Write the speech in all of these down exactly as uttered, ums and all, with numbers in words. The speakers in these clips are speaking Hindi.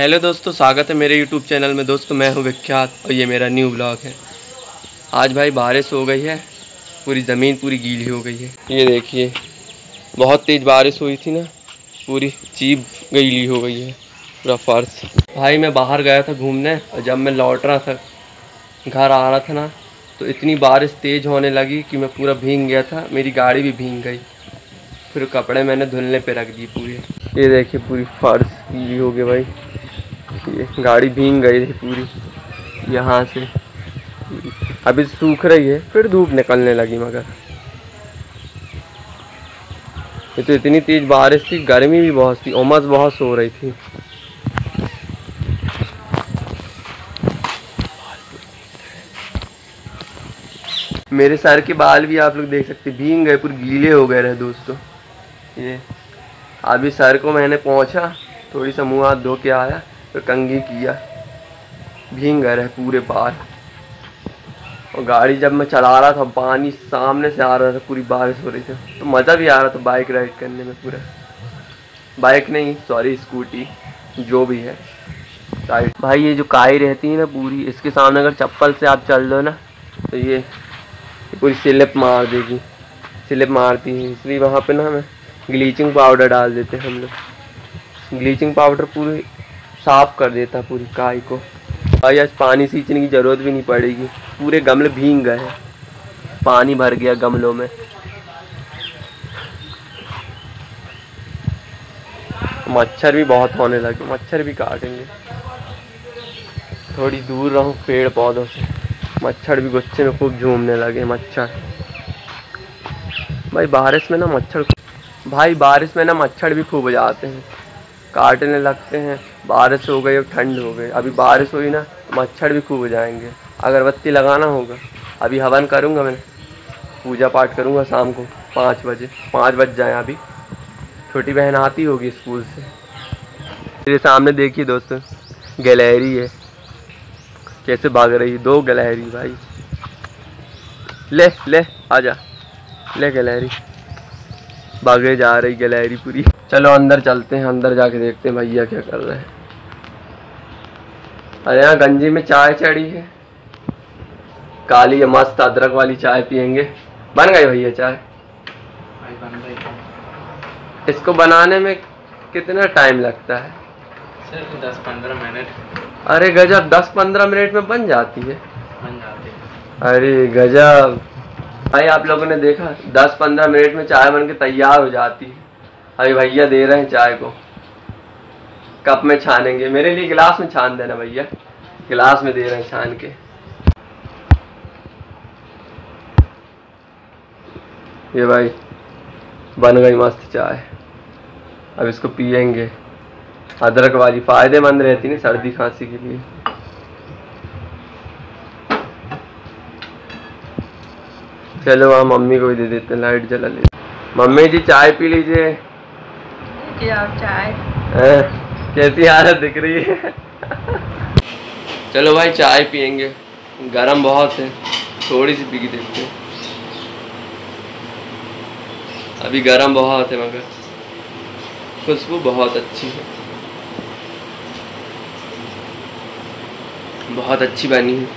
हेलो दोस्तों, स्वागत है मेरे यूट्यूब चैनल में। दोस्तों मैं हूं विख्यात और ये मेरा न्यू ब्लॉग है। आज भाई बारिश हो गई है, पूरी ज़मीन पूरी गीली हो गई है। ये देखिए, बहुत तेज़ बारिश हुई थी ना, पूरी चीप गीली हो गई है पूरा फर्श। भाई मैं बाहर गया था घूमने और जब मैं लौट रहा था, घर आ रहा था ना, तो इतनी बारिश तेज़ होने लगी कि मैं पूरा भीग गया था। मेरी गाड़ी भी भीग गई, फिर कपड़े मैंने धुलने पर रख दिए पूरे। ये देखिए पूरी फर्श गीली हो गई भाई, ये गाड़ी भीग गई थी पूरी यहाँ से। अभी सूख रही है, फिर धूप निकलने लगी। मगर ये तो इतनी तेज बारिश थी, गर्मी भी बहुत थी, उमस बहुत हो रही थी। मेरे सर के बाल भी आप लोग देख सकते भीग गए, पूरे गीले हो गए रहे दोस्तों। ये अभी सर को मैंने पोंछा, थोड़ी सा मुँह हाथ धो के आया, तो कंघी किया। भीग गए रहे पूरे बाल। और गाड़ी जब मैं चला रहा था, पानी सामने से आ रहा था, पूरी बारिश हो रही थी, तो मज़ा भी आ रहा था बाइक राइड करने में पूरा। बाइक नहीं, सॉरी स्कूटी, जो भी है। भाई ये जो काई रहती है ना पूरी, इसके सामने अगर चप्पल से आप चल दो ना, तो ये पूरी स्लिप मार देगी। स्लिप मारती है, इसलिए वहाँ पे ना हमें ब्लीचिंग पाउडर डाल देते हैं हम लोग। ब्लीचिंग पाउडर पूरी साफ कर देता पूरी काई को। भाई आज पानी सींचने की ज़रूरत भी नहीं पड़ेगी, पूरे गमले भीग गए हैं, पानी भर गया गमलों में। मच्छर भी बहुत होने लगे, मच्छर भी काटेंगे। थोड़ी दूर रहूँ पेड़ पौधों से, मच्छर भी गुच्छे में खूब झूमने लगे मच्छर। भाई बारिश में ना मच्छर भाई बारिश में ना मच्छर भी खूब हो जाते हैं, काटने लगते हैं। बारिश हो गई और ठंड हो गई, अभी बारिश हुई ना, मच्छर भी खूब हो जाएंगे। अगरबत्ती लगाना होगा, अभी हवन करूँगा मैं, पूजा पाठ करूँगा शाम को पाँच बजे। पाँच बज जाए अभी, छोटी बहन आती होगी स्कूल से। मेरे सामने देखिए दोस्तों गैलरी है, कैसे भाग रही है। दो गैलरी भाई, ले ले आजा, ले गैलरी भागे जा रही गैलरी पूरी। चलो अंदर चलते हैं, अंदर जाके देखते हैं भैया क्या कर रहे हैं। अरे यहाँ गंजी में चाय चढ़ी है, काली मस्त अदरक वाली चाय पियेंगे। बन गई भैया चाय? भाई बन गई। इसको बनाने में कितना टाइम लगता है? सिर्फ दस पंद्रह मिनट। अरे गजब, दस पंद्रह मिनट में बन जाती है? बन जाती है। अरे गजब भाई, आप लोगों ने देखा दस पंद्रह मिनट में चाय बनके तैयार हो जाती है। अभी भैया दे रहे हैं चाय को, कप में छानेंगे। मेरे लिए गिलास में छान देना भैया, गिलास में दे रहे हैं छान के। ये भाई बन गई मस्त चाय, अब इसको पियेंगे। अदरक वाली फायदेमंद रहती है सर्दी खांसी के लिए। चलो वहाँ मम्मी को भी दे देते हैं, लाइट जला ले। मम्मी जी चाय पी लीजिए। जी आप चाय है? कैसी हालत दिख रही है। चलो भाई चाय पियेंगे, गरम बहुत है, थोड़ी सी पी के देखते हैं। अभी गरम बहुत है मगर खुशबू बहुत अच्छी है, बहुत अच्छी बनी है।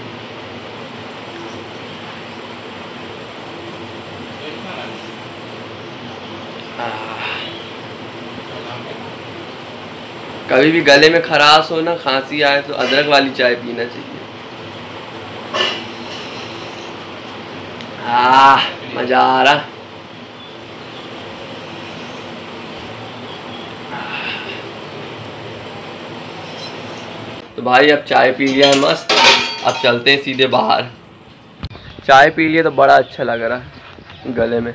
कभी भी गले में खराश हो ना, खांसी आए, तो अदरक वाली चाय पीना चाहिए। आ, मजा आ रहा। तो भाई अब चाय पी लिया है मस्त, अब चलते हैं सीधे बाहर। चाय पी लिए तो बड़ा अच्छा लग रहा है गले में,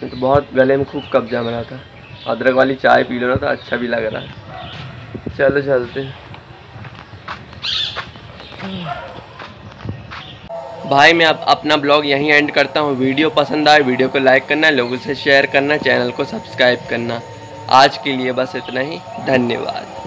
तो बहुत गले में खूब कब्ज जम रहा था। अदरक वाली चाय पी लो ना तो अच्छा भी लग रहा है। चलो चलते भाई, मैं अब अपना ब्लॉग यहीं एंड करता हूँ। वीडियो पसंद आए, वीडियो को लाइक करना, लोगों से शेयर करना, चैनल को सब्सक्राइब करना। आज के लिए बस इतना ही, धन्यवाद।